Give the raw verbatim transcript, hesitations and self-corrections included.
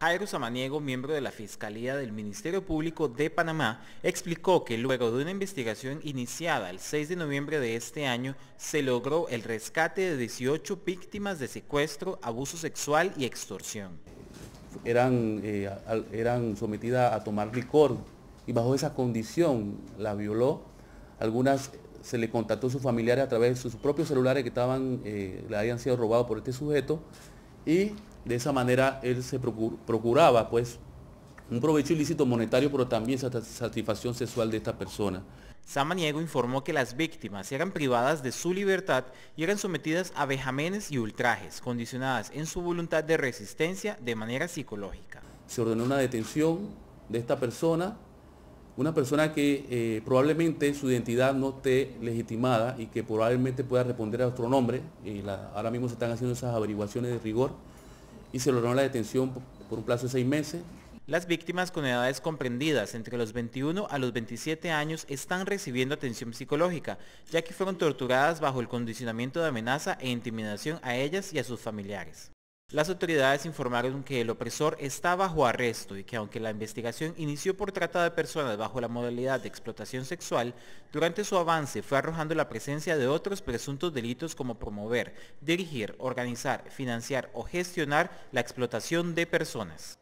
Jairo Samaniego, miembro de la Fiscalía del Ministerio Público de Panamá, explicó que luego de una investigación iniciada el seis de noviembre de este año, se logró el rescate de dieciocho víctimas de secuestro, abuso sexual y extorsión. Eran, eh, eran sometidas a tomar licor y bajo esa condición las violó. Algunas se le contactó a sus familiares a través de sus propios celulares que estaban, eh, le habían sido robados por este sujeto, y de esa manera él se procuraba pues un provecho ilícito monetario, pero también satisfacción sexual de esta persona. Samaniego informó que las víctimas eran privadas de su libertad y eran sometidas a vejámenes y ultrajes, condicionadas en su voluntad de resistencia de manera psicológica. Se ordenó una detención de esta persona, una persona que eh, probablemente su identidad no esté legitimada y que probablemente pueda responder a otro nombre. Y la, ahora mismo se están haciendo esas averiguaciones de rigor, y se logró la detención por un plazo de seis meses. Las víctimas con edades comprendidas entre los veintiuno a los veintisiete años están recibiendo atención psicológica, ya que fueron torturadas bajo el condicionamiento de amenaza e intimidación a ellas y a sus familiares. Las autoridades informaron que el opresor está bajo arresto y que aunque la investigación inició por trata de personas bajo la modalidad de explotación sexual, durante su avance fue arrojando la presencia de otros presuntos delitos como promover, dirigir, organizar, financiar o gestionar la explotación de personas.